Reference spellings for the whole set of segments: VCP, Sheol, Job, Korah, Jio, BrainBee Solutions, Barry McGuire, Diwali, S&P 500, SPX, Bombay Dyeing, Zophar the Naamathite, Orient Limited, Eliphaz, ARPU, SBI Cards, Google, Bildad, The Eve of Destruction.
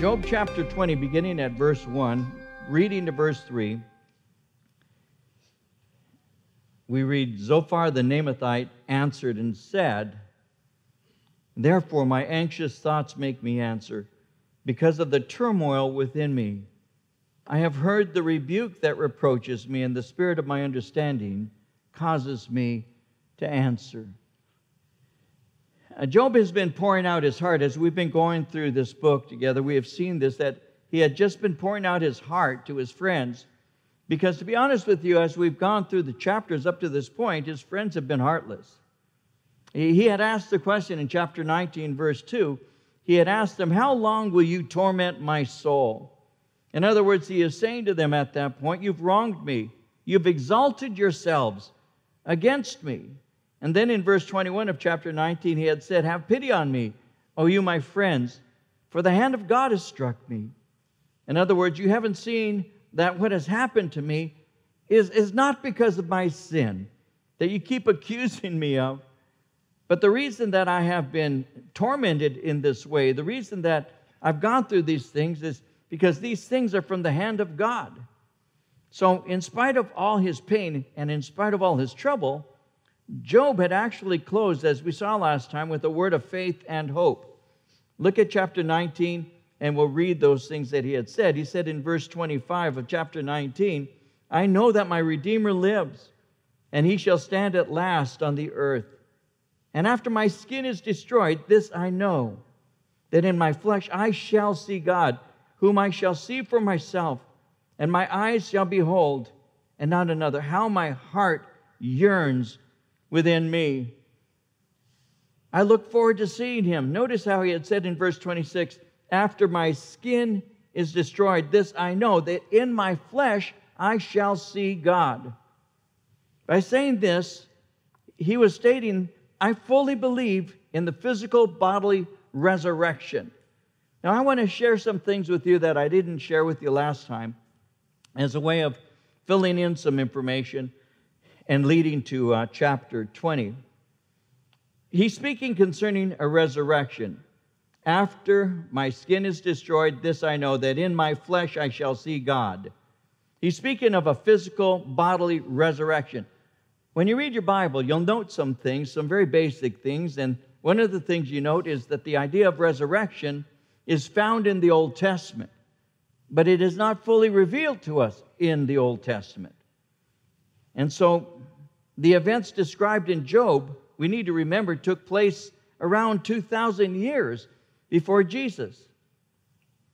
Job chapter 20, beginning at verse 1, reading to verse 3, we read, Zophar the Naamathite answered and said, therefore my anxious thoughts make me answer, because of the turmoil within me. I have heard the rebuke that reproaches me, and the spirit of my understanding causes me to answer. Job has been pouring out his heart. As we've been going through this book together, we have seen this, that he had just been pouring out his heart to his friends. Because to be honest with you, as we've gone through the chapters up to this point, his friends have been heartless. He had asked the question in chapter 19, verse 2. He had asked them, how long will you torment my soul? In other words, he is saying to them at that point, you've wronged me. You've exalted yourselves against me. And then in verse 21 of chapter 19, he had said, have pity on me, O you my friends, for the hand of God has struck me. In other words, you haven't seen that what has happened to me is not because of my sin that you keep accusing me of, but the reason that I have been tormented in this way, the reason that I've gone through these things is because these things are from the hand of God. So in spite of all his pain and in spite of all his trouble, Job had actually closed, as we saw last time, with a word of faith and hope. Look at chapter 19, and we'll read those things that he had said. He said in verse 25 of chapter 19, I know that my Redeemer lives, and he shall stand at last on the earth. And after my skin is destroyed, this I know, that in my flesh I shall see God, whom I shall see for myself, and my eyes shall behold, and not another. How my heart yearns within me. I look forward to seeing him. Notice how he had said in verse 26, after my skin is destroyed, this I know, that in my flesh I shall see God. By saying this, he was stating, I fully believe in the physical bodily resurrection. Now, I want to share some things with you that I didn't share with you last time as a way of filling in some information and leading to chapter 20. He's speaking concerning a resurrection. After my skin is destroyed, this I know, that in my flesh I shall see God. He's speaking of a physical bodily resurrection. When you read your Bible, you'll note some things, some very basic things, and one of the things you note is that the idea of resurrection is found in the Old Testament, but it is not fully revealed to us in the Old Testament. And so the events described in Job, we need to remember, took place around 2,000 years before Jesus.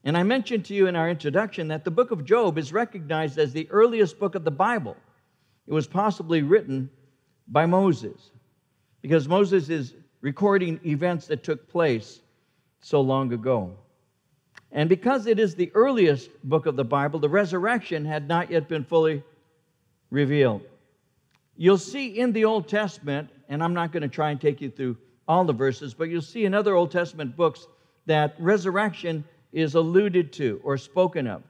And I mentioned to you in our introduction that the book of Job is recognized as the earliest book of the Bible. It was possibly written by Moses, because Moses is recording events that took place so long ago. And because it is the earliest book of the Bible, the resurrection had not yet been fully revealed. You'll see in the Old Testament, and I'm not going to try and take you through all the verses, but you'll see in other Old Testament books that resurrection is alluded to or spoken of.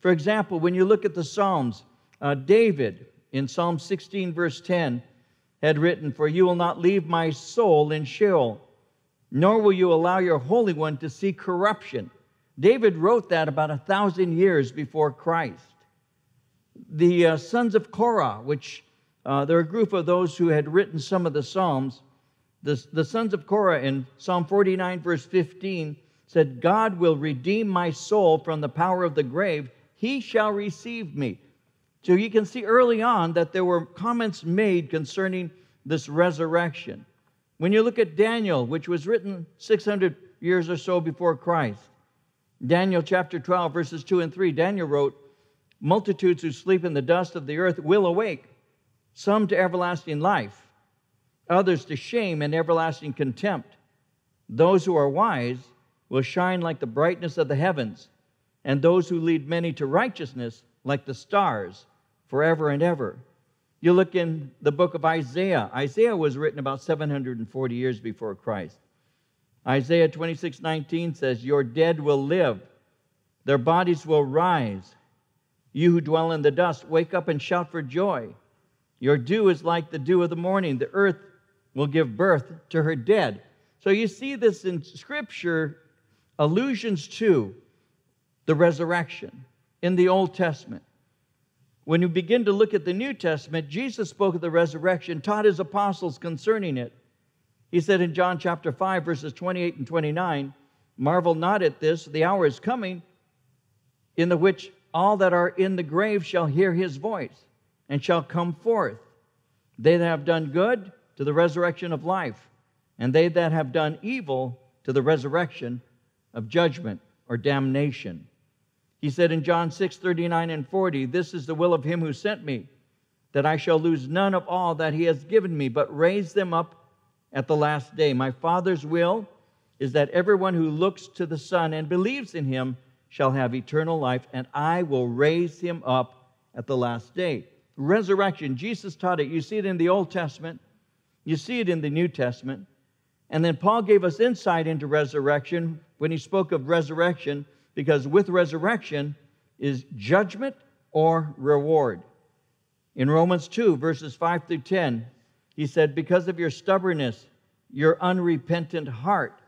For example, when you look at the Psalms, David in Psalm 16 verse 10 had written, for you will not leave my soul in Sheol, nor will you allow your Holy One to see corruption. David wrote that about 1,000 years before Christ. The sons of Korah, which they're a group of those who had written some of the Psalms, the sons of Korah in Psalm 49, verse 15, said, God will redeem my soul from the power of the grave. He shall receive me. So you can see early on that there were comments made concerning this resurrection. When you look at Daniel, which was written 600 years or so before Christ, Daniel chapter 12, verses 2 and 3, Daniel wrote, multitudes who sleep in the dust of the earth will awake, some to everlasting life, others to shame and everlasting contempt. Those who are wise will shine like the brightness of the heavens, and those who lead many to righteousness like the stars forever and ever. You look in the book of Isaiah. Isaiah was written about 740 years before Christ. Isaiah 26:19 says, your dead will live, their bodies will rise. You who dwell in the dust, wake up and shout for joy. Your dew is like the dew of the morning. The earth will give birth to her dead. So you see this in Scripture, allusions to the resurrection in the Old Testament. When you begin to look at the New Testament, Jesus spoke of the resurrection, taught his apostles concerning it. He said in John chapter 5, verses 28 and 29, "Marvel not at this, the hour is coming, in the which all that are in the grave shall hear his voice, and shall come forth. They that have done good, to the resurrection of life, and they that have done evil, to the resurrection of judgment or damnation." He said in John 6:39 and 40, "This is the will of him who sent me, that I shall lose none of all that he has given me, but raise them up at the last day. My Father's will is that everyone who looks to the Son and believes in him shall have eternal life, and I will raise him up at the last day." Resurrection, Jesus taught it. You see it in the Old Testament. You see it in the New Testament. And then Paul gave us insight into resurrection when he spoke of resurrection, because with resurrection is judgment or reward. In Romans 2, verses 5 through 10, he said, "Because of your stubbornness, your unrepentant heart,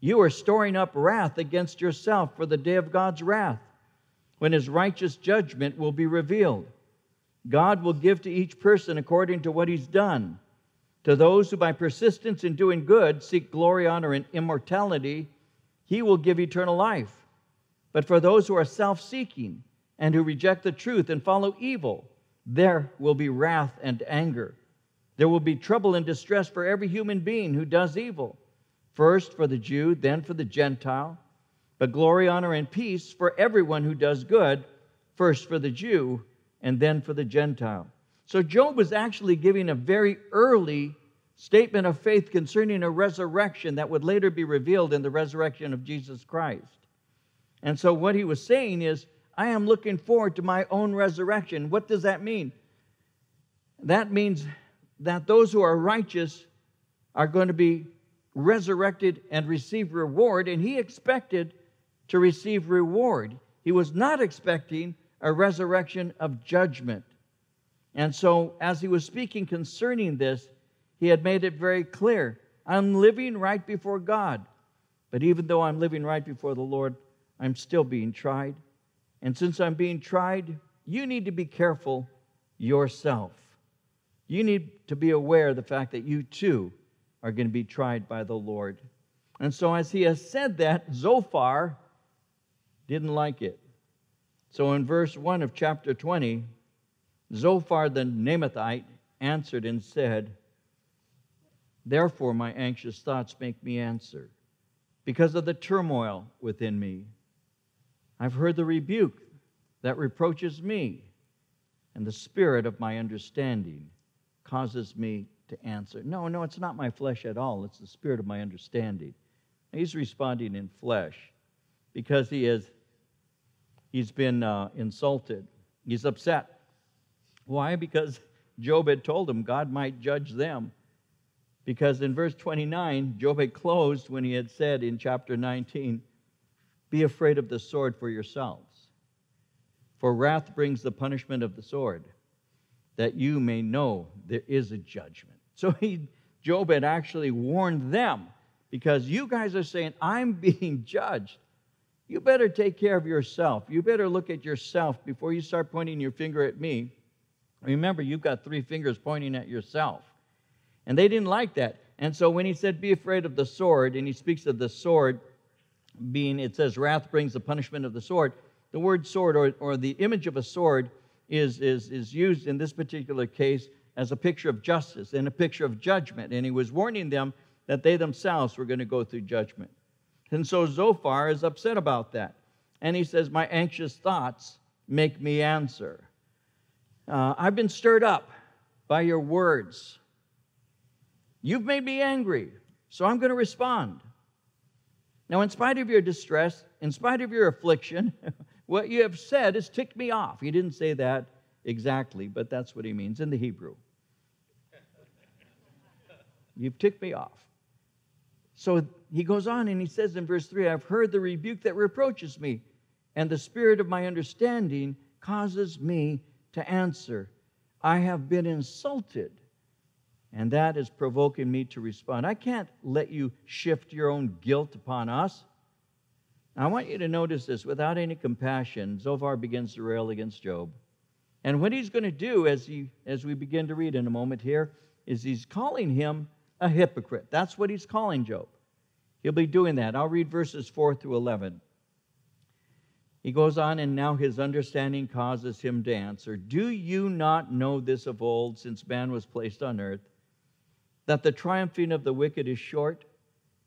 you are storing up wrath against yourself for the day of God's wrath, when his righteous judgment will be revealed. God will give to each person according to what he's done. To those who by persistence in doing good seek glory, honor, and immortality, he will give eternal life. But for those who are self-seeking and who reject the truth and follow evil, there will be wrath and anger. There will be trouble and distress for every human being who does evil, first for the Jew, then for the Gentile. But glory, honor, and peace for everyone who does good, first for the Jew, and then for the Gentile." So Job was actually giving a very early statement of faith concerning a resurrection that would later be revealed in the resurrection of Jesus Christ. And so what he was saying is, I am looking forward to my own resurrection. What does that mean? That means that those who are righteous are going to be resurrected and receive reward, and he expected to receive reward. He was not expecting a resurrection of judgment. And so as he was speaking concerning this, he had made it very clear, I'm living right before God. But even though I'm living right before the Lord, I'm still being tried. And since I'm being tried, you need to be careful yourself. You need to be aware of the fact that you too are going to be tried by the Lord. And so as he has said that, Zophar didn't like it. So in verse 1 of chapter 20, Zophar the Naamathite answered and said, "Therefore my anxious thoughts make me answer, because of the turmoil within me. I've heard the rebuke that reproaches me, and the spirit of my understanding causes me to answer." No, it's not my flesh at all. It's the spirit of my understanding. And he's responding in flesh because he's been insulted. He's upset. Why? Because Job had told him God might judge them. Because in verse 29, Job had closed when he had said in chapter 19, "Be afraid of the sword for yourselves, for wrath brings the punishment of the sword, that you may know there is a judgment." So Job had actually warned them, because you guys are saying, I'm being judged. You better take care of yourself. You better look at yourself before you start pointing your finger at me. Remember, you've got three fingers pointing at yourself. And they didn't like that. And so when he said, be afraid of the sword, and he speaks of the sword being, it says, wrath brings the punishment of the sword. The word sword or the image of a sword is used in this particular case as a picture of justice and a picture of judgment. And he was warning them that they themselves were going to go through judgment. And so Zophar is upset about that. And he says, my anxious thoughts make me answer. I've been stirred up by your words. You've made me angry, so I'm going to respond. Now, in spite of your distress, in spite of your affliction, what you have said has ticked me off. He didn't say that exactly, but that's what he means in the Hebrew. You've ticked me off. So he goes on and he says in verse 3, I've heard the rebuke that reproaches me, and the spirit of my understanding causes me to answer. I have been insulted, and that is provoking me to respond. I can't let you shift your own guilt upon us. Now, I want you to notice this. Without any compassion, Zophar begins to rail against Job. And what he's going to do, as we begin to read in a moment here, is he's calling him a hypocrite. That's what he's calling Job. He'll be doing that. I'll read verses 4 through 11. He goes on, and now his understanding causes him to answer, "Do you not know this of old, since man was placed on earth, that the triumphing of the wicked is short,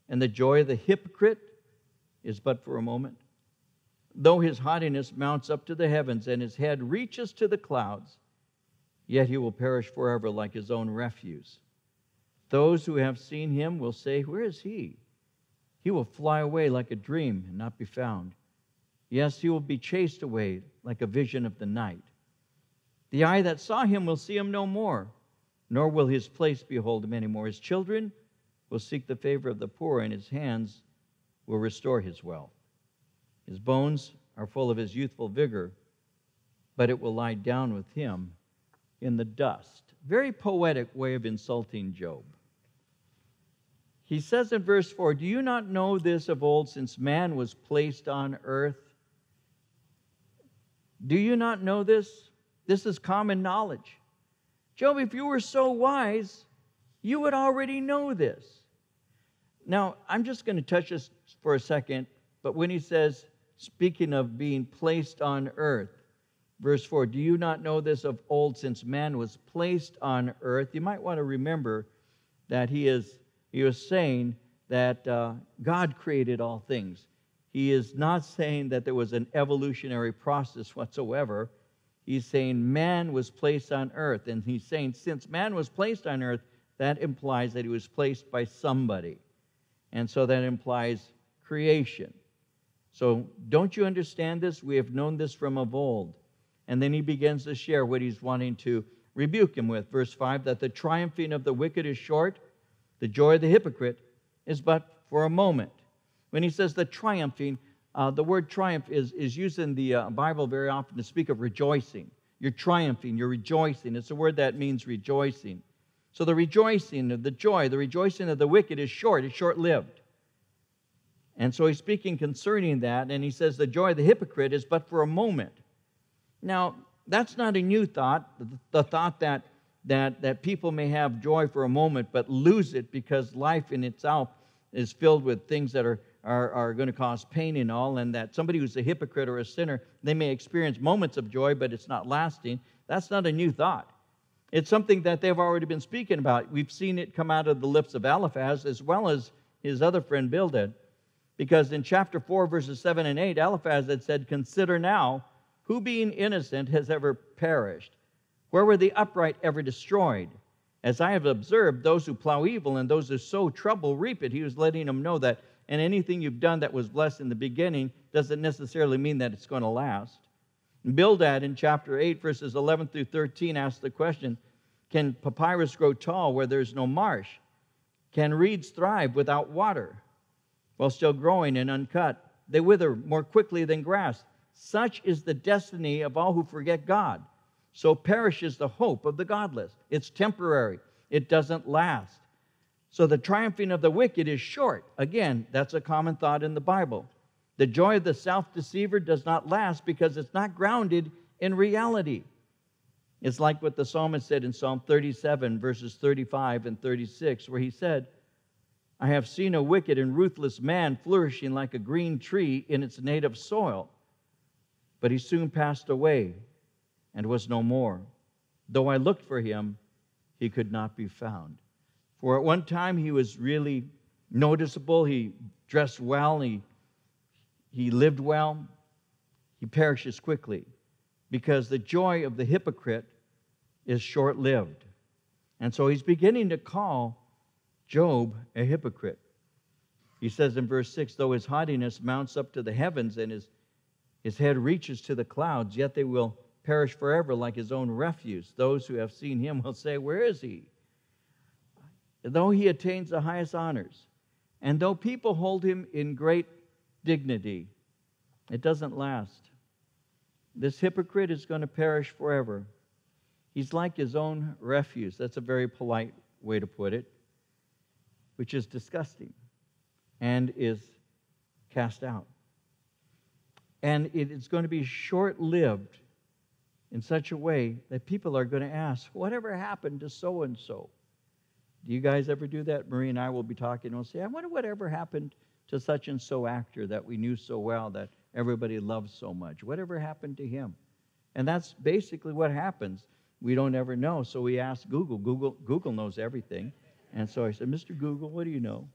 and the joy of the hypocrite is but for a moment? Though his haughtiness mounts up to the heavens, and his head reaches to the clouds, yet he will perish forever like his own refuse. Those who have seen him will say, 'Where is he?' He will fly away like a dream and not be found. Yes, he will be chased away like a vision of the night. The eye that saw him will see him no more, nor will his place behold him anymore. His children will seek the favor of the poor, and his hands will restore his wealth. His bones are full of his youthful vigor, but it will lie down with him in the dust." Very poetic way of insulting Job. He says in verse 4, "Do you not know this of old, since man was placed on earth?" Do you not know this? This is common knowledge. Job, if you were so wise, you would already know this. Now, I'm just going to touch this for a second, but when he says, speaking of being placed on earth, verse 4, "Do you not know this of old, since man was placed on earth?" You might want to remember that he was saying that God created all things. He is not saying that there was an evolutionary process whatsoever. He's saying man was placed on earth. And he's saying since man was placed on earth, that implies that he was placed by somebody. And so that implies creation. So don't you understand this? We have known this from of old. And then he begins to share what he's wanting to rebuke him with. Verse 5, "That the triumphing of the wicked is short, the joy of the hypocrite is but for a moment." When he says the triumphing, the word triumph is used in the Bible very often to speak of rejoicing. You're triumphing, you're rejoicing. It's a word that means rejoicing. So the rejoicing of the joy, the rejoicing of the wicked is short, it's short-lived. And so he's speaking concerning that, and he says the joy of the hypocrite is but for a moment. Now, that's not a new thought, the thought that people may have joy for a moment but lose it because life in itself is filled with things that are going to cause pain and all, and that somebody who's a hypocrite or a sinner, they may experience moments of joy, but it's not lasting. That's not a new thought. It's something that they've already been speaking about. We've seen it come out of the lips of Eliphaz as well as his other friend Bildad, because in chapter 4, verses 7 and 8, Eliphaz had said, "Consider now, who being innocent has ever perished? Where were the upright ever destroyed? As I have observed, those who plow evil and those who sow trouble reap it." He was letting them know that, and anything you've done that was blessed in the beginning doesn't necessarily mean that it's going to last. And Bildad in chapter 8, verses 11 through 13 asks the question, "Can papyrus grow tall where there's no marsh? Can reeds thrive without water? While still growing and uncut, they wither more quickly than grass. Such is the destiny of all who forget God. So perishes the hope of the godless." It's temporary. It doesn't last. So the triumphing of the wicked is short. Again, that's a common thought in the Bible. The joy of the self-deceiver does not last because it's not grounded in reality. It's like what the psalmist said in Psalm 37, verses 35 and 36, where he said, "I have seen a wicked and ruthless man flourishing like a green tree in its native soil, but he soon passed away and was no more. Though I looked for him, he could not be found." For at one time he was really noticeable. He dressed well. He lived well. He perishes quickly because the joy of the hypocrite is short-lived. And so he's beginning to call Job a hypocrite. He says in verse 6, "Though his haughtiness mounts up to the heavens and his head reaches to the clouds, yet they will perish forever like his own refuse. Those who have seen him will say, 'Where is he?' Though he attains the highest honors, and though people hold him in great dignity, it doesn't last. This hypocrite is going to perish forever. He's like his own refuse." That's a very polite way to put it, which is disgusting, and is cast out. And it's going to be short-lived in such a way that people are going to ask, whatever happened to so-and-so? Do you guys ever do that? Marie and I will be talking and we'll say, I wonder whatever happened to such-and-so actor that we knew so well, that everybody loved so much. Whatever happened to him? And that's basically what happens. We don't ever know, so we ask Google. Google knows everything. And so I said, Mr. Google, what do you know?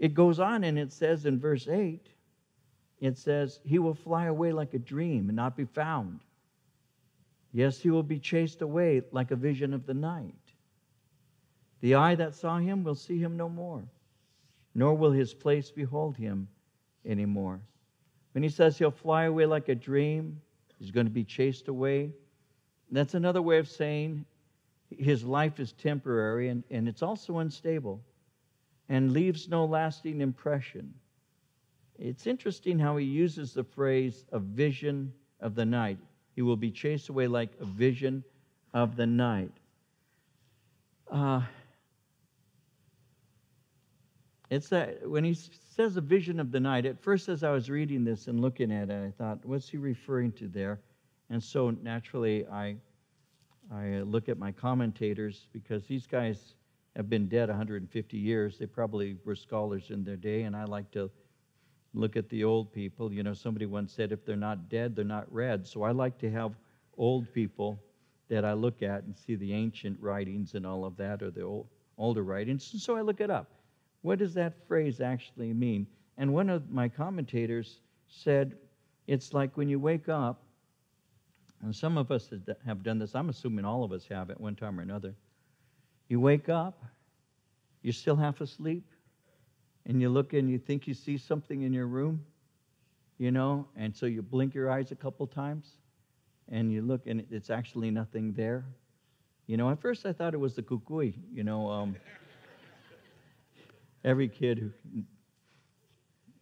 It goes on and it says in verse 8, it says, he will fly away like a dream and not be found. Yes, he will be chased away like a vision of the night. The eye that saw him will see him no more, nor will his place behold him anymore. When he says he'll fly away like a dream, he's going to be chased away. That's another way of saying his life is temporary, and it's also unstable and leaves no lasting impression. It's interesting how he uses the phrase, a vision of the night. He will be chased away like a vision of the night. It's that when he says a vision of the night, at first as I was reading this and looking at it, I thought, what's he referring to there? And so naturally I look at my commentators, because these guys have been dead 150 years. They probably were scholars in their day, and I like to look at the old people. You know, somebody once said, if they're not dead, they're not read. So I like to have old people that I look at and see the ancient writings and all of that, or the older writings. And so I look it up. What does that phrase actually mean? And one of my commentators said, it's like when you wake up, and some of us have done this. I'm assuming all of us have at one time or another. You wake up, you're still half asleep, and you look and you think you see something in your room, you know, and so you blink your eyes a couple times, and you look and it's actually nothing there. You know, at first I thought it was the kukui, you know. Every kid,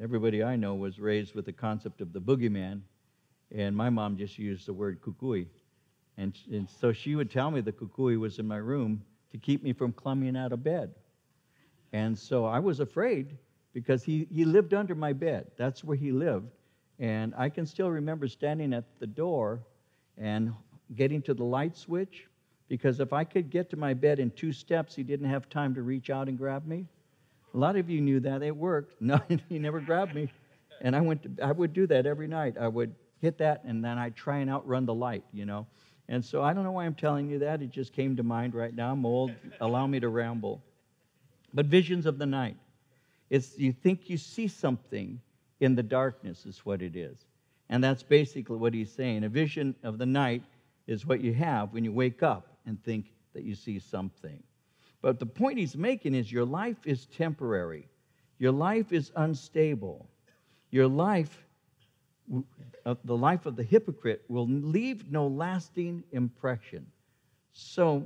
everybody I know was raised with the concept of the boogeyman. And my mom just used the word kukui. And so she would tell me the kukui was in my room to keep me from climbing out of bed. And so I was afraid, because he lived under my bed. That's where he lived. And I can still remember standing at the door and getting to the light switch, because if I could get to my bed in 2 steps, he didn't have time to reach out and grab me. A lot of you knew that. It worked. No, he never grabbed me. And I would do that every night. I would hit that, and then I try and outrun the light, you know. And so I don't know why I'm telling you that. It just came to mind right now. I'm old. Allow me to ramble. But visions of the night. It's you think you see something in the darkness is what it is. And that's basically what he's saying. A vision of the night is what you have when you wake up and think that you see something. But the point he's making is your life is temporary. Your life is unstable. Your life, the life of the hypocrite, will leave no lasting impression. So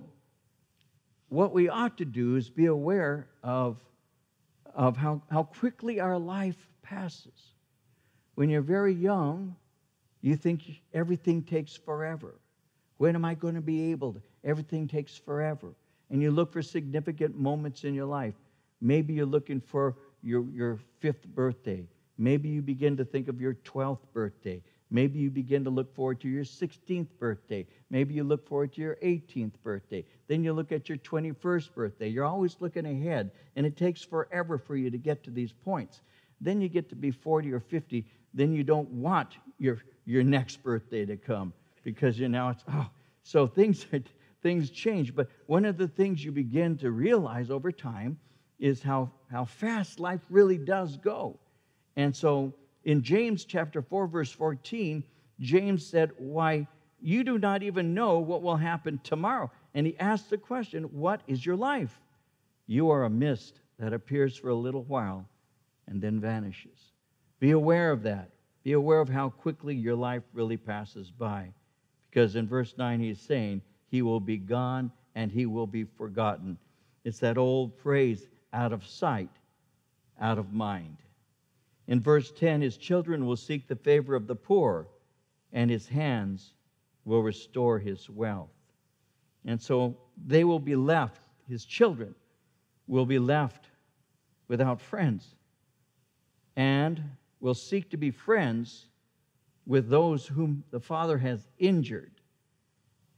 what we ought to do is be aware of how quickly our life passes. When you're very young, you think everything takes forever. When am I going to be able to? Everything takes forever. And you look for significant moments in your life. Maybe you're looking for your 5th birthday. Maybe you begin to think of your 12th birthday. Maybe you begin to look forward to your 16th birthday. Maybe you look forward to your 18th birthday. Then you look at your 21st birthday. You're always looking ahead, and it takes forever for you to get to these points. Then you get to be 40 or 50. Then you don't want your next birthday to come, because you now it's, oh, so things change. But one of the things you begin to realize over time is how fast life really does go. And so in James chapter 4, verse 14, James said, why, you do not even know what will happen tomorrow. And he asked the question, what is your life? You are a mist that appears for a little while and then vanishes. Be aware of that. Be aware of how quickly your life really passes by. Because in verse 9, he's saying, he will be gone and he will be forgotten. It's that old phrase, out of sight, out of mind. In verse 10, his children will seek the favor of the poor, and his hands will restore his wealth. And so they will be left, his children will be left without friends and will seek to be friends with those whom the father has injured.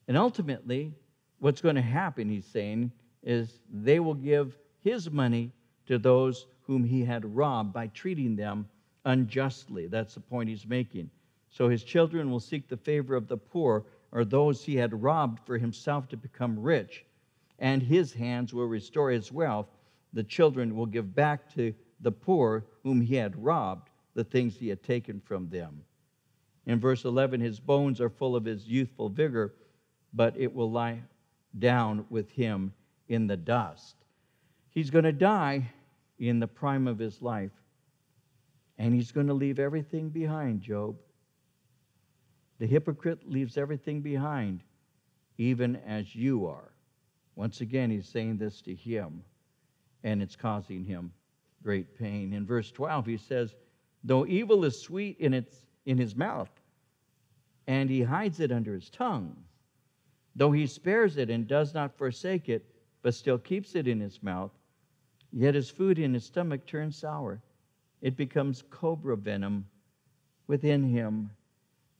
And ultimately, what's going to happen, he's saying, is they will give his money to those whom he had robbed by treating them unjustly. That's the point he's making. So his children will seek the favor of the poor or those he had robbed for himself to become rich, and his hands will restore his wealth. The children will give back to the poor whom he had robbed the things he had taken from them. In verse 11, his bones are full of his youthful vigor, but it will lie down with him in the dust. He's going to die in the prime of his life, and he's going to leave everything behind, Job. The hypocrite leaves everything behind, even as you are. Once again, he's saying this to him, and it's causing him great pain. In verse 12, he says, though evil is sweet in his mouth, and he hides it under his tongue, though he spares it and does not forsake it, but still keeps it in his mouth, yet his food in his stomach turns sour. It becomes cobra venom within him.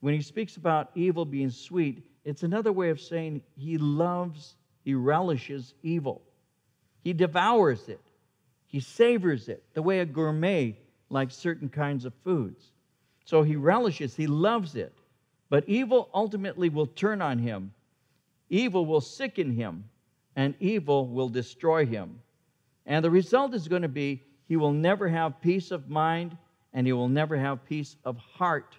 When he speaks about evil being sweet, it's another way of saying he relishes evil. He devours it. He savors it, the way a gourmet likes certain kinds of foods. So he relishes, he loves it. But evil ultimately will turn on him. Evil will sicken him, and evil will destroy him. And the result is going to be he will never have peace of mind, and he will never have peace of heart.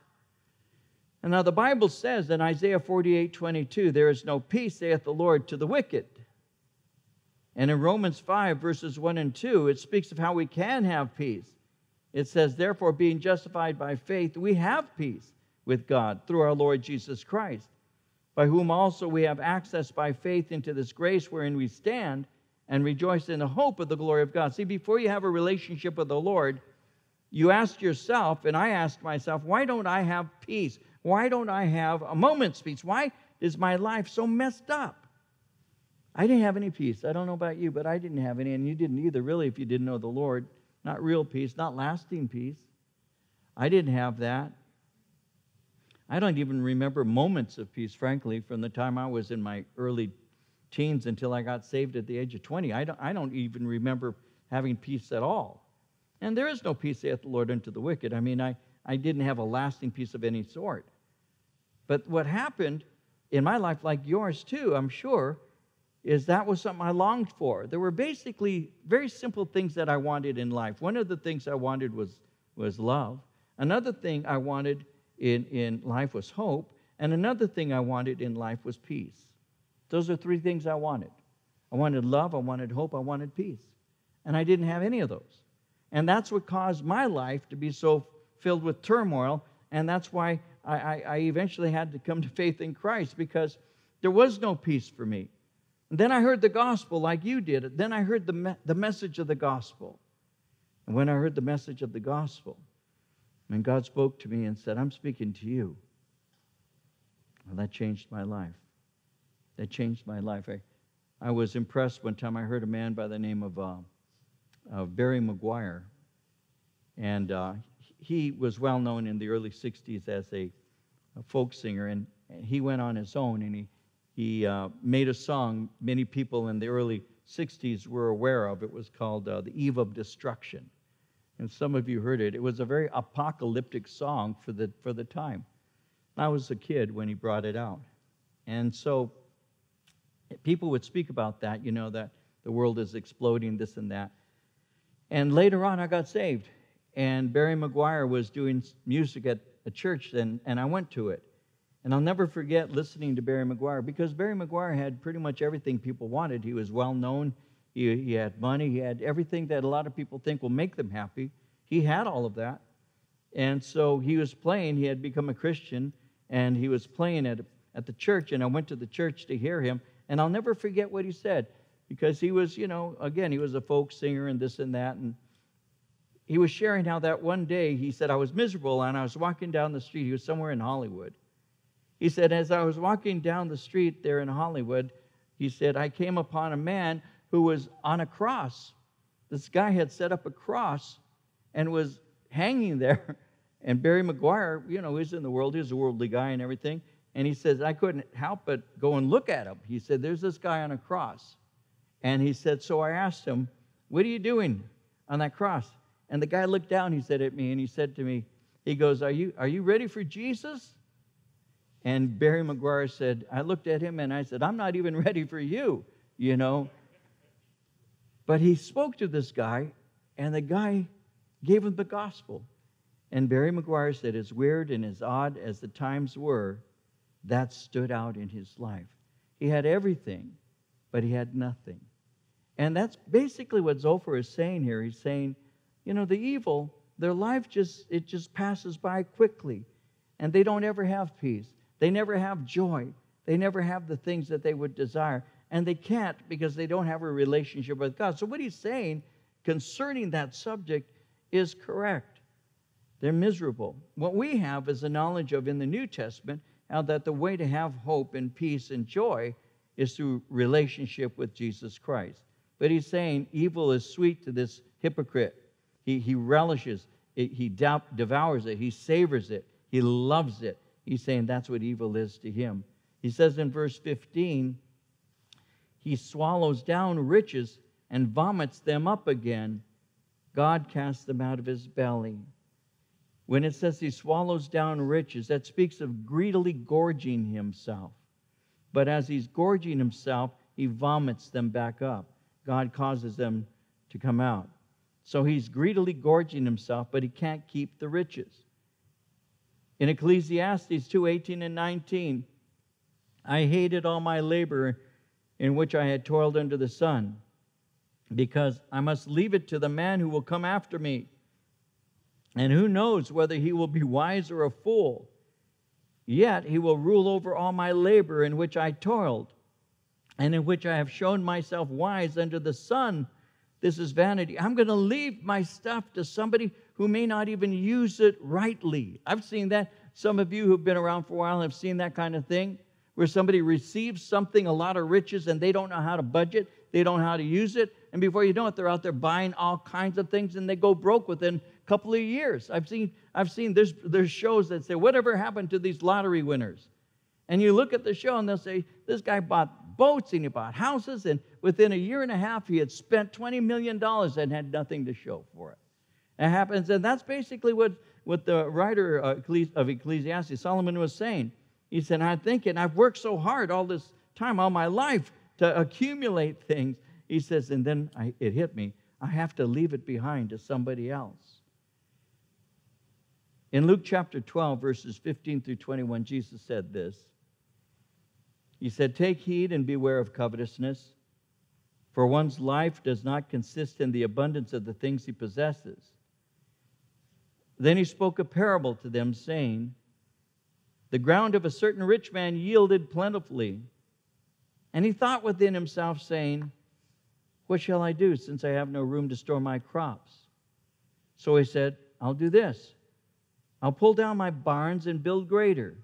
And now the Bible says in Isaiah 48:22, there is no peace, saith the Lord, to the wicked. And in Romans 5, verses 1 and 2, it speaks of how we can have peace. It says, therefore, being justified by faith, we have peace with God through our Lord Jesus Christ, by whom also we have access by faith into this grace wherein we stand and rejoice in the hope of the glory of God. See, before you have a relationship with the Lord, you ask yourself, and I ask myself, why don't I have peace? Why don't I have a moment's peace? Why is my life so messed up? I didn't have any peace. I don't know about you, but I didn't have any, and you didn't either, really, if you didn't know the Lord. Not real peace, not lasting peace. I didn't have that. I don't even remember moments of peace, frankly, from the time I was in my early teens until I got saved at the age of 20. I don't even remember having peace at all. And there is no peace, saith the Lord, unto the wicked. I mean, I didn't have a lasting peace of any sort. But what happened in my life, like yours too, I'm sure, is that was something I longed for. There were basically very simple things that I wanted in life. One of the things I wanted was love. Another thing I wanted in life was hope. And another thing I wanted in life was peace. Those are three things I wanted. I wanted love, I wanted hope, I wanted peace. And I didn't have any of those. And that's what caused my life to be so filled with turmoil. And that's why I eventually had to come to faith in Christ, because there was no peace for me. And then I heard the gospel like you did. Then I heard the message of the gospel. And when I heard the message of the gospel, and God spoke to me and said, I'm speaking to you. Well, that changed my life. That changed my life. I was impressed one time. I heard a man by the name of Barry McGuire. And he was well known in the early 60s as a folk singer. And he went on his own, and he made a song many people in the early 60s were aware of. It was called The Eve of Destruction. And some of you heard it. It was a very apocalyptic song for the time. I was a kid when he brought it out. And so people would speak about that, you know, that the world is exploding, this and that. And later on, I got saved. And Barry McGuire was doing music at a church, and I went to it. And I'll never forget listening to Barry McGuire, because Barry McGuire had pretty much everything people wanted. He was well-known. He had money. He had everything that a lot of people think will make them happy. He had all of that. And so he was playing. He had become a Christian, and he was playing at the church, and I went to the church to hear him. And I'll never forget what he said, because he was, you know, again, he was a folk singer and this and that. And he was sharing how that one day he said, I was miserable, and I was walking down the street. He was somewhere in Hollywood. He said, as I was walking down the street there in Hollywood, he said, I came upon a man who was on a cross. This guy had set up a cross and was hanging there And Barry McGuire, you know, is in the world. He's a worldly guy and everything. And he says, I couldn't help but go and look at him. He said, there's this guy on a cross. And he said, so I asked him, what are you doing on that cross? And the guy looked down, he said at me, and he said to me, he goes, are you ready for Jesus? And Barry McGuire said, I looked at him and I said, I'm not even ready for you, you know. But he spoke to this guy, and the guy gave him the gospel. And Barry McGuire said, as weird and as odd as the times were, that stood out in his life. He had everything, but he had nothing. And that's basically what Zophar is saying here. He's saying, you know, the evil, their life just passes by quickly, and they don't ever have peace. They never have joy. They never have the things that they would desire. And they can't because they don't have a relationship with God. So what he's saying concerning that subject is correct. They're miserable. What we have is a knowledge of in the New Testament how that the way to have hope and peace and joy is through relationship with Jesus Christ. But he's saying evil is sweet to this hypocrite. He relishes it. He devours it. He savors it. He loves it. He's saying that's what evil is to him. He says in verse 15, he swallows down riches and vomits them up again. God casts them out of his belly. When it says he swallows down riches, that speaks of greedily gorging himself. But as he's gorging himself, he vomits them back up. God causes them to come out. So he's greedily gorging himself, but he can't keep the riches. In Ecclesiastes 2:18 and 19, I hated all my labor in which I had toiled under the sun, because I must leave it to the man who will come after me, and who knows whether he will be wise or a fool. Yet he will rule over all my labor in which I toiled, and in which I have shown myself wise under the sun. This is vanity. I'm going to leave my stuff to somebody who may not even use it rightly. I've seen that. Some of you who've been around for a while have seen that kind of thing, where somebody receives something, a lot of riches, and they don't know how to budget. They don't know how to use it. And before you know it, they're out there buying all kinds of things, and they go broke within a couple of years. I've seen there's shows that say, whatever happened to these lottery winners? And you look at the show, and they'll say, this guy bought boats, and he bought houses, and within a year and a half, he had spent $20 million and had nothing to show for it. It happens, and that's basically what the writer of Ecclesiastes, Solomon, was saying. He said, I'm thinking, I've worked so hard all this time, all my life, to accumulate things. He says, and then it hit me. I have to leave it behind to somebody else. In Luke chapter 12, verses 15 through 21, Jesus said this. He said, take heed and beware of covetousness, for one's life does not consist in the abundance of the things he possesses. Then he spoke a parable to them, saying, the ground of a certain rich man yielded plentifully. And he thought within himself, saying, what shall I do, since I have no room to store my crops? So he said, I'll do this. I'll pull down my barns and build greater,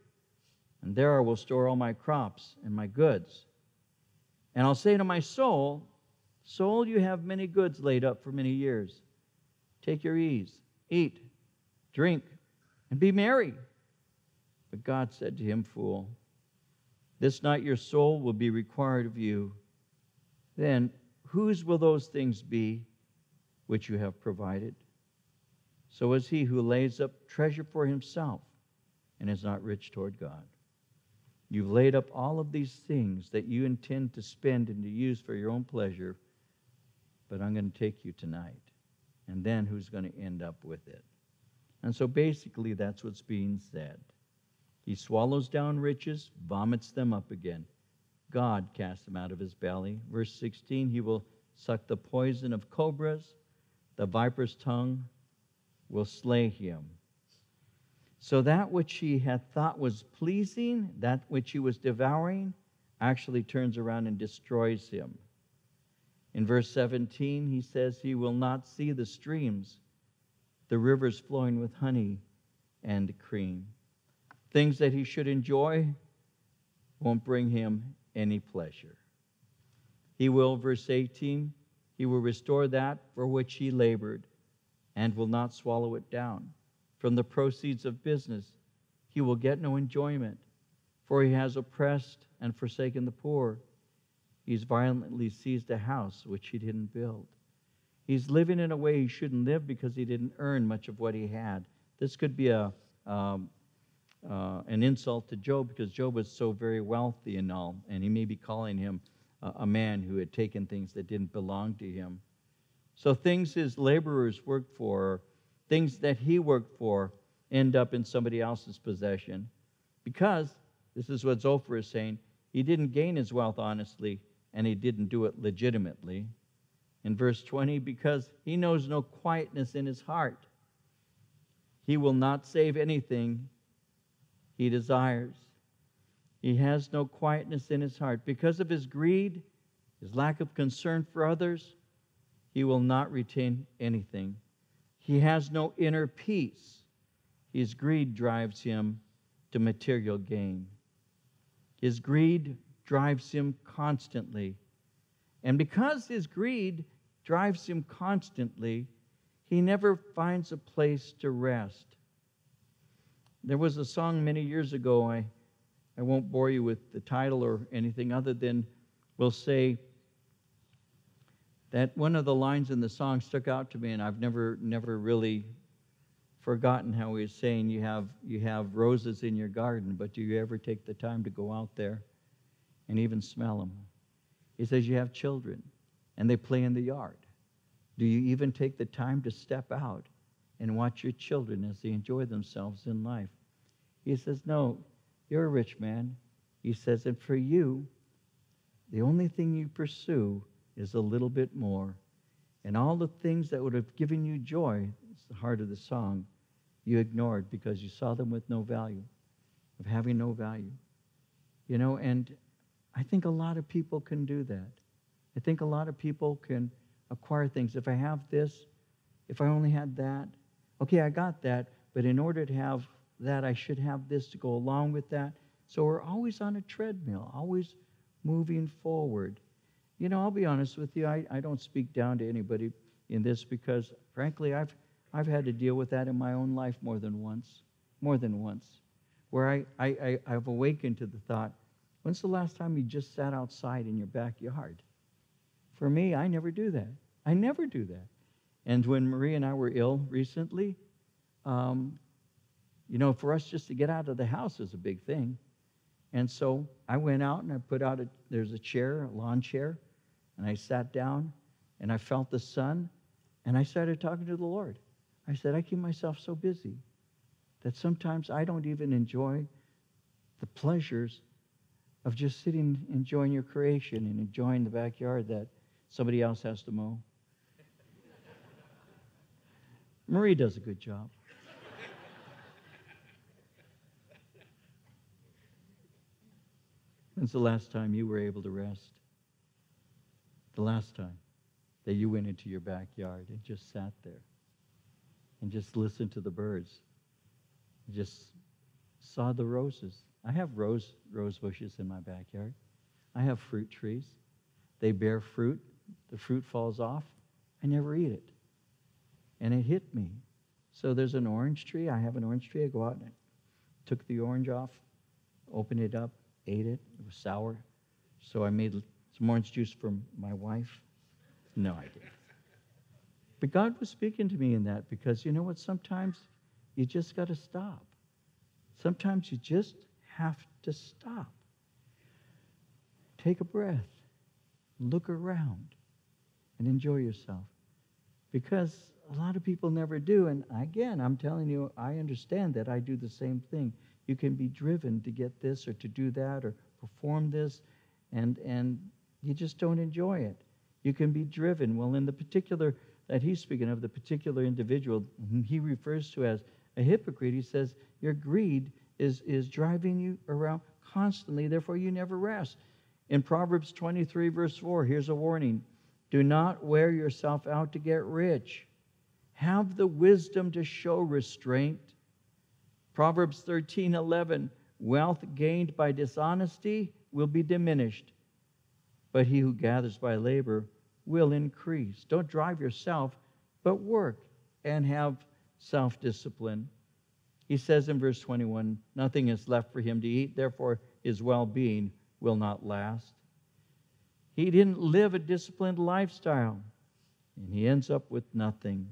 and there I will store all my crops and my goods. And I'll say to my soul, soul, you have many goods laid up for many years. Take your ease, eat, drink, and be merry. But God said to him, fool, this night your soul will be required of you. Then whose will those things be which you have provided? So is he who lays up treasure for himself and is not rich toward God. You've laid up all of these things that you intend to spend and to use for your own pleasure, but I'm going to take you tonight. And then who's going to end up with it? And so basically that's what's being said. He swallows down riches, vomits them up again. God casts them out of his belly. Verse 16, he will suck the poison of cobras. The viper's tongue will slay him. So that which he had thought was pleasing, that which he was devouring, actually turns around and destroys him. In verse 17, he says he will not see the streams, the rivers flowing with honey and cream. Things that he should enjoy won't bring him any pleasure. He will, verse 18, he will restore that for which he labored and will not swallow it down. from the proceeds of business. He will get no enjoyment, for he has oppressed and forsaken the poor. He's violently seized a house which he didn't build. He's living in a way he shouldn't live because he didn't earn much of what he had. This could be an insult to Job, because Job was so very wealthy and all, and he may be calling him a man who had taken things that didn't belong to him. So things his laborers worked for, things that he worked for, end up in somebody else's possession, because, this is what Zophar is saying, he didn't gain his wealth honestly, and he didn't do it legitimately. In verse 20, because he knows no quietness in his heart, he will not save anything he desires. He has no quietness in his heart. Because of his greed, his lack of concern for others, he will not retain anything. He has no inner peace. His greed drives him to material gain. His greed drives him constantly. And because his greed drives him constantly, he never finds a place to rest. There was a song many years ago, I won't bore you with the title or anything other than we'll say that one of the lines in the song stuck out to me, and I've never really forgotten how he was saying, you have roses in your garden, but do you ever take the time to go out there and even smell them? He says, you have children, and they play in the yard. Do you even take the time to step out and watch your children as they enjoy themselves in life? He says, no, you're a rich man. He says, and for you, the only thing you pursue is a little bit more. And all the things that would have given you joy, it's the heart of the song, you ignored because you saw them with no value, of having no value. You know, and I think a lot of people can do that. I think a lot of people can acquire things. If I have this, if I only had that, okay, I got that, but in order to have that, I should have this to go along with that. So we're always on a treadmill, always moving forward. You know, I'll be honest with you, I don't speak down to anybody in this because, frankly, I've had to deal with that in my own life more than once, where I've awakened to the thought, when's the last time you just sat outside in your backyard? For me, I never do that. I never do that. And when Marie and I were ill recently, you know, for us just to get out of the house is a big thing. And so I went out and I put out, there's a chair, a lawn chair, and I sat down and I felt the sun and I started talking to the Lord. I said, I keep myself so busy that sometimes I don't even enjoy the pleasures of just sitting, enjoying your creation and enjoying the backyard that somebody else has to mow. Marie does a good job. When's the last time you were able to rest? The last time that you went into your backyard and just sat there and just listened to the birds, just saw the roses. I have rose bushes in my backyard. I have fruit trees. They bear fruit. The fruit falls off. I never eat it. And it hit me. So there's an orange tree. I have an orange tree. I go out and I took the orange off, opened it up, ate it. It was sour. So I made some orange juice for my wife. No, I didn't. But God was speaking to me in that because, you know what, sometimes you just got to stop. Sometimes you just have to stop. Take a breath. Look around and enjoy yourself. Because a lot of people never do. And again, I'm telling you, I understand that I do the same thing. You can be driven to get this or to do that or perform this, and you just don't enjoy it. You can be driven. Well, in the particular that he's speaking of, the particular individual he refers to as a hypocrite, he says, your greed is driving you around constantly, therefore you never rest. In Proverbs 23, verse 4, here's a warning. Do not wear yourself out to get rich. Have the wisdom to show restraint. Proverbs 13:11, wealth gained by dishonesty will be diminished, but he who gathers by labor will increase. Don't drive yourself, but work and have self-discipline. He says in verse 21, nothing is left for him to eat, therefore his well-being will not last. He didn't live a disciplined lifestyle, and he ends up with nothing.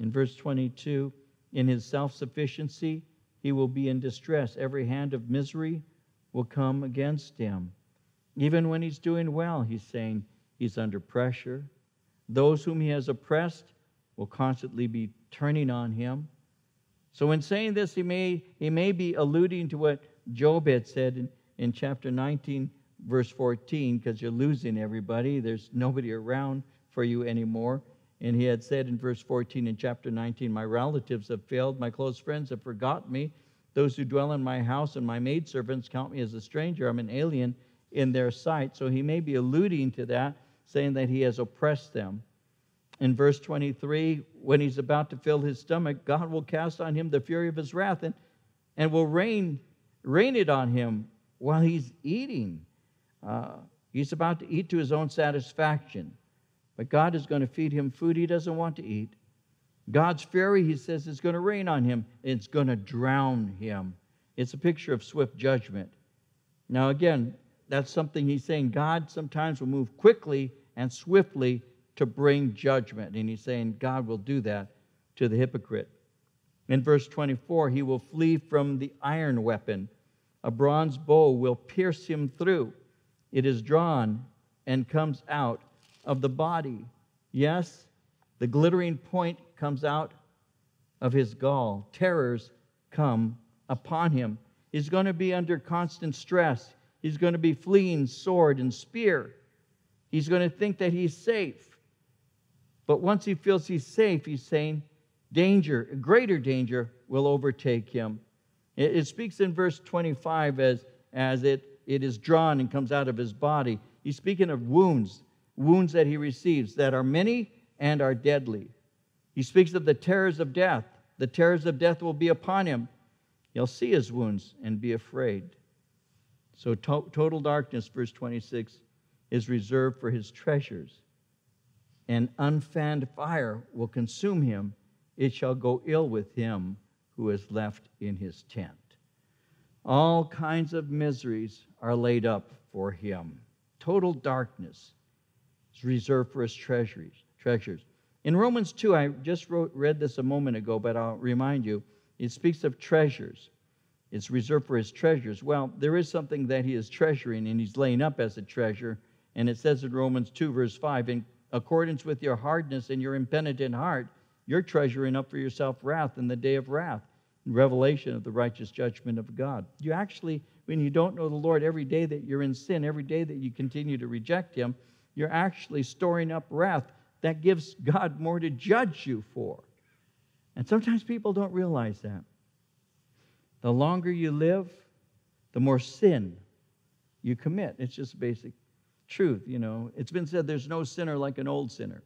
In verse 22, in his self-sufficiency, he will be in distress. Every hand of misery will come against him. Even when he's doing well, he's saying he's under pressure. Those whom he has oppressed will constantly be turning on him. So in saying this, he may be alluding to what Job had said in chapter 19, verse 14, because you're losing everybody. There's nobody around for you anymore. And he had said in verse 14 in chapter 19, my relatives have failed, my close friends have forgotten me. Those who dwell in my house and my maidservants count me as a stranger. I'm an alien in their sight. So he may be alluding to that, saying that he has oppressed them. In verse 23, when he's about to fill his stomach, God will cast on him the fury of his wrath and will rain it on him while he's eating. He's about to eat to his own satisfaction. But God is going to feed him food he doesn't want to eat. God's fury, he says, is going to rain on him. It's going to drown him. It's a picture of swift judgment. Now, again, that's something he's saying. God sometimes will move quickly and swiftly to bring judgment. And he's saying God will do that to the hypocrite. In verse 24, he will flee from the iron weapon. A bronze bow will pierce him through. It is drawn and comes out of the body. Yes, the glittering point comes out of his gall. Terrors come upon him. He's going to be under constant stress. He's going to be fleeing sword and spear. He's going to think that he's safe. But once he feels he's safe, he's saying danger, greater danger will overtake him. It speaks in verse 25 as it is drawn and comes out of his body. He's speaking of wounds that he receives that are many and are deadly. He speaks of the terrors of death. The terrors of death will be upon him. He'll see his wounds and be afraid. So total darkness, verse 26, is reserved for his treasures. An unfanned fire will consume him. It shall go ill with him who is left in his tent. All kinds of miseries are laid up for him. Total darkness is reserved for his treasures. In Romans 2, I just read this a moment ago, but I'll remind you, it speaks of treasures. It's reserved for his treasures. Well, there is something that he is treasuring, and he's laying up as a treasure. And it says in Romans 2, verse 5, in accordance with your hardness and your impenitent heart, you're treasuring up for yourself wrath in the day of wrath, revelation of the righteous judgment of God. You actually, when you don't know the Lord, every day that you're in sin, every day that you continue to reject him, you're actually storing up wrath that gives God more to judge you for. And sometimes people don't realize that. The longer you live, the more sin you commit. It's just basic truth, you know. It's been said there's no sinner like an old sinner.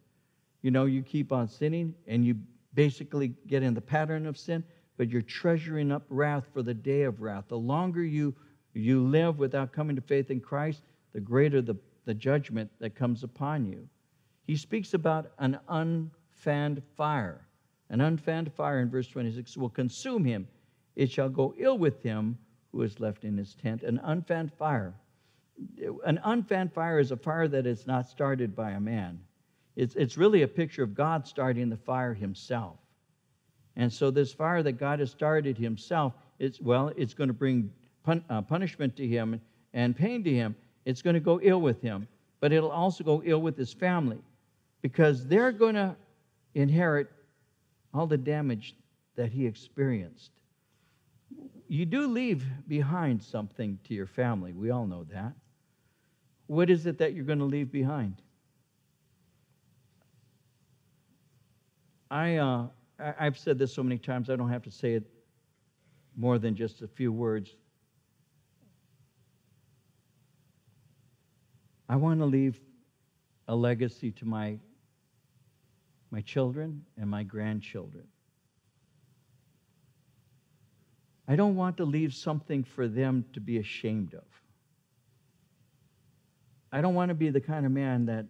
You know, you keep on sinning, and you basically get in the pattern of sin, but you're treasuring up wrath for the day of wrath. The longer you live without coming to faith in Christ, the greater the judgment that comes upon you. He speaks about an unfanned fire. An unfanned fire in verse 26 will consume him. It shall go ill with him who is left in his tent. An unfanned fire. An unfanned fire is a fire that is not started by a man. It's really a picture of God starting the fire himself. And so this fire that God has started himself, it's going to bring punishment to him and pain to him. It's going to go ill with him, but it'll also go ill with his family because they're going to inherit all the damage that he experienced. You do leave behind something to your family. We all know that. What is it that you're going to leave behind? I've said this so many times, I don't have to say it more than just a few words. I want to leave a legacy to my children and my grandchildren. I don't want to leave something for them to be ashamed of. I don't want to be the kind of man that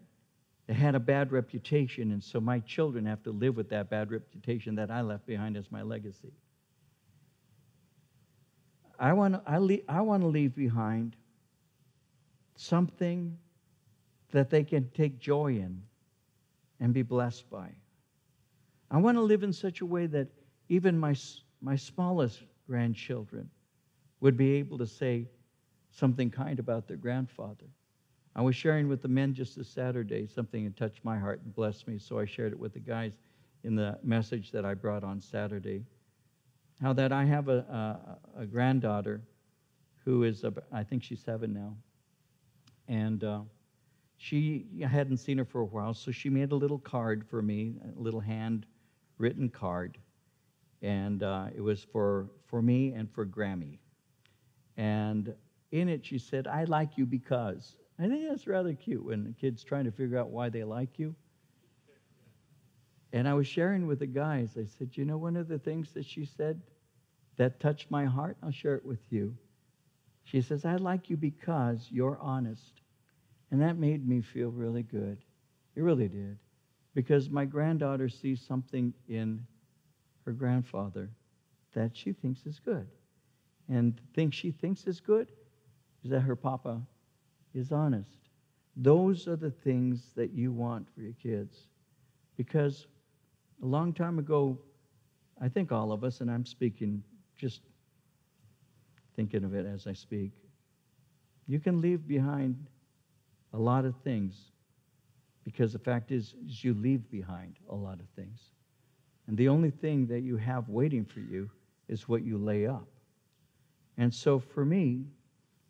had a bad reputation, and so my children have to live with that bad reputation that I left behind as my legacy. I want to leave behind something that they can take joy in and be blessed by. I want to live in such a way that even my smallest grandchildren would be able to say something kind about their grandfather. I was sharing with the men just this Saturday something that touched my heart and blessed me, so I shared it with the guys in the message that I brought on Saturday. How that I have a granddaughter who is, I think she's 7 now, and I hadn't seen her for a while, so she made a little card for me, a little handwritten card, and it was for me and for Grammy. And in it, she said, "I like you because." I think that's rather cute when the kid's trying to figure out why they like you. And I was sharing with the guys, I said, you know, one of the things that she said that touched my heart, I'll share it with you. She says, "I like you because you're honest." And that made me feel really good. It really did. Because my granddaughter sees something in her grandfather that she thinks is good. And the thing she thinks is good is that her papa is honest. Those are the things that you want for your kids. Because a long time ago, I think all of us, and I'm speaking, just thinking of it as I speak, you can leave behind a lot of things, because the fact is you leave behind a lot of things. And the only thing that you have waiting for you is what you lay up. And so for me,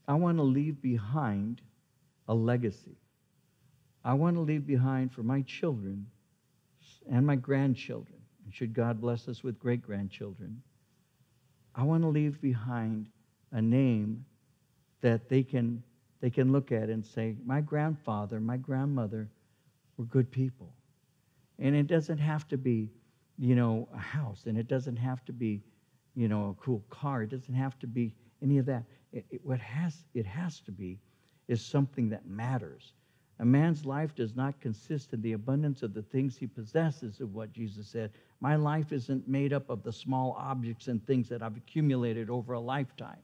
I want to leave behind a legacy. I want to leave behind for my children and my grandchildren, and should God bless us with great-grandchildren, I want to leave behind a name that they can look at and say, my grandfather, my grandmother were good people. And it doesn't have to be, you know, a house, and it doesn't have to be, you know, a cool car. It doesn't have to be any of that. What it has to be is something that matters. A man's life does not consist in the abundance of the things he possesses, of what Jesus said. My life isn't made up of the small objects and things that I've accumulated over a lifetime.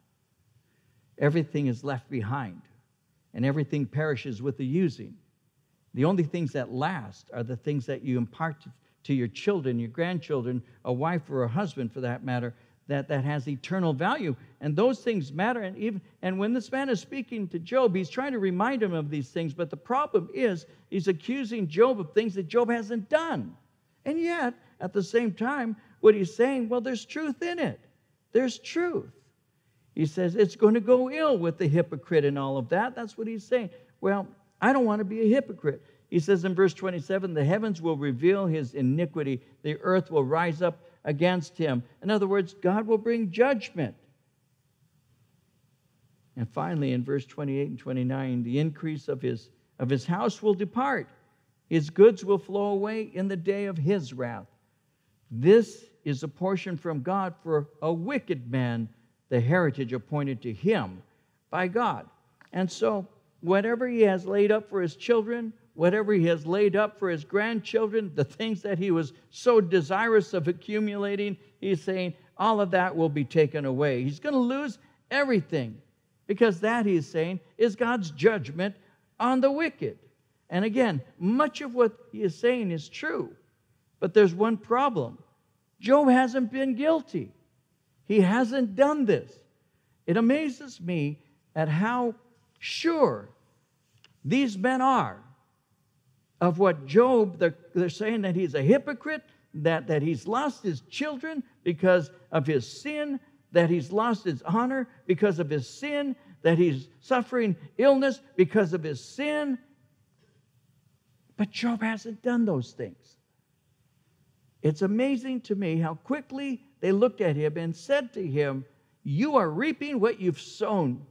Everything is left behind, and everything perishes with the using. The only things that last are the things that you impart to your children, your grandchildren, a wife or a husband for that matter, that has eternal value. And those things matter. And when this man is speaking to Job, he's trying to remind him of these things. But the problem is he's accusing Job of things that Job hasn't done. And yet, at the same time, what he's saying, well, there's truth in it. There's truth. He says, it's going to go ill with the hypocrite and all of that. That's what he's saying. Well, I don't want to be a hypocrite. He says in verse 27, the heavens will reveal his iniquity. The earth will rise up against him. In other words, God will bring judgment. And finally, in verse 28 and 29, the increase of his house will depart. His goods will flow away in the day of his wrath. This is a portion from God for a wicked man, the heritage appointed to him by God. And so, whatever he has laid up for his children, whatever he has laid up for his grandchildren, the things that he was so desirous of accumulating, he's saying all of that will be taken away. He's going to lose everything, because that, he's saying, is God's judgment on the wicked. And again, much of what he is saying is true, but there's one problem. Job hasn't been guilty. He hasn't done this. It amazes me at how sure these men are of what Job, they're saying that he's a hypocrite, that he's lost his children because of his sin, that he's lost his honor because of his sin, that he's suffering illness because of his sin. But Job hasn't done those things. It's amazing to me how quickly they looked at him and said to him, you are reaping what you've sown.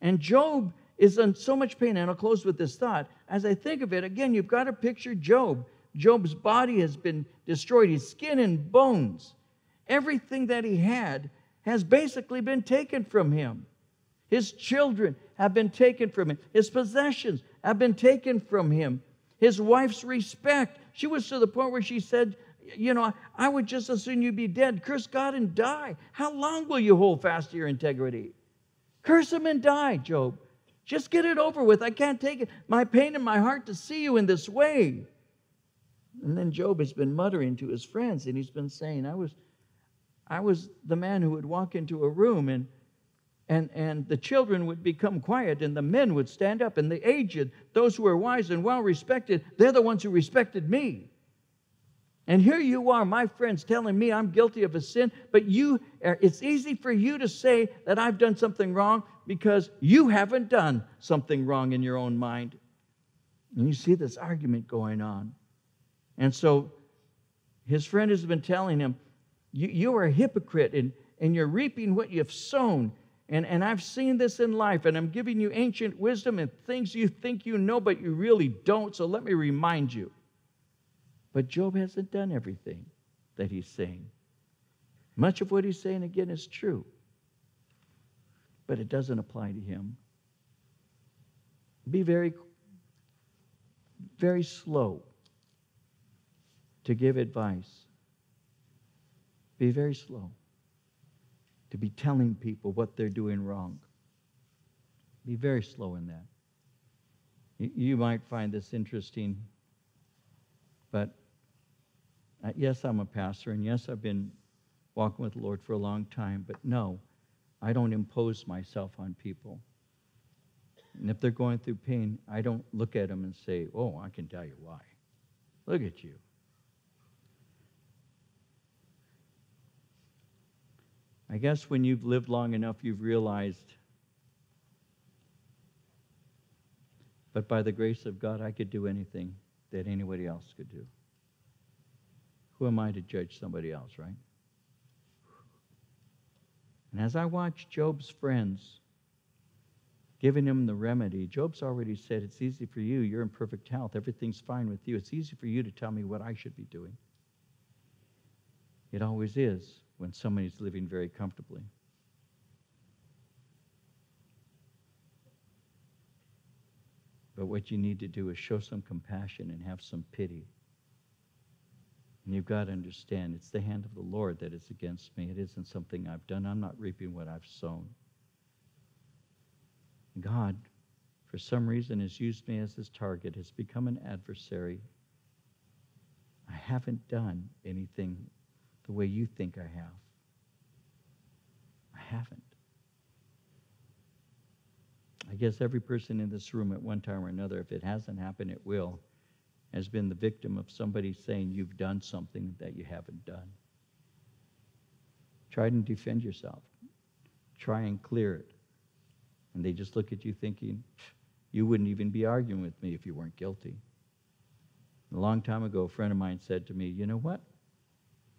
And Job is in so much pain, and I'll close with this thought. As I think of it, again, you've got to picture Job. Job's body has been destroyed, his skin and bones. Everything that he had has basically been taken from him. His children have been taken from him. His possessions have been taken from him. His wife's respect. She was to the point where she said, you know, I would just as soon you be dead. Curse God and die. How long will you hold fast to your integrity? Curse him and die, Job. Just get it over with. I can't take it. My pain in my heart to see you in this way. And then Job has been muttering to his friends, and he's been saying, I was the man who would walk into a room and the children would become quiet and the men would stand up and the aged, those who are wise and well-respected, they're the ones who respected me. And here you are, my friends, telling me I'm guilty of a sin, but it's easy for you to say that I've done something wrong because you haven't done something wrong in your own mind. And you see this argument going on. And so his friend has been telling him, you are a hypocrite and you're reaping what you've sown. And I've seen this in life, and I'm giving you ancient wisdom and things you think you know, but you really don't, so let me remind you. But Job hasn't done everything that he's saying. Much of what he's saying, again, is true, but it doesn't apply to him. Be very, very slow to give advice. Be very slow to be telling people what they're doing wrong. Be very slow in that. You might find this interesting, but yes, I'm a pastor, and yes, I've been walking with the Lord for a long time, but no, I don't impose myself on people. And if they're going through pain, I don't look at them and say, oh, I can tell you why. Look at you. I guess when you've lived long enough, you've realized, but by the grace of God, I could do anything that anybody else could do. Who am I to judge somebody else, right? And as I watch Job's friends giving him the remedy, Job's already said, it's easy for you, you're in perfect health, everything's fine with you, it's easy for you to tell me what I should be doing. It always is when somebody's living very comfortably. But what you need to do is show some compassion and have some pity. And you've got to understand, it's the hand of the Lord that is against me. It isn't something I've done. I'm not reaping what I've sown. God, for some reason, has used me as his target, has become an adversary. I haven't done anything the way you think I have. I haven't. I guess every person in this room at one time or another, if it hasn't happened, it will, has been the victim of somebody saying you've done something that you haven't done. Try and defend yourself. Try and clear it. And they just look at you thinking, you wouldn't even be arguing with me if you weren't guilty. A long time ago, a friend of mine said to me, you know what?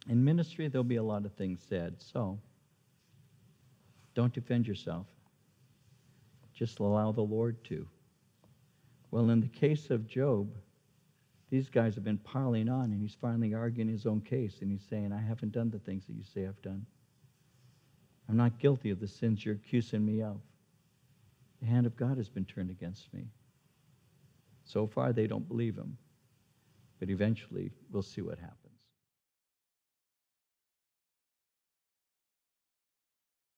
In ministry, there'll be a lot of things said, so don't defend yourself. Just allow the Lord to. Well, in the case of Job, these guys have been piling on, and he's finally arguing his own case, and he's saying, I haven't done the things that you say I've done. I'm not guilty of the sins you're accusing me of. The hand of God has been turned against me. So far, they don't believe him, but eventually, we'll see what happens.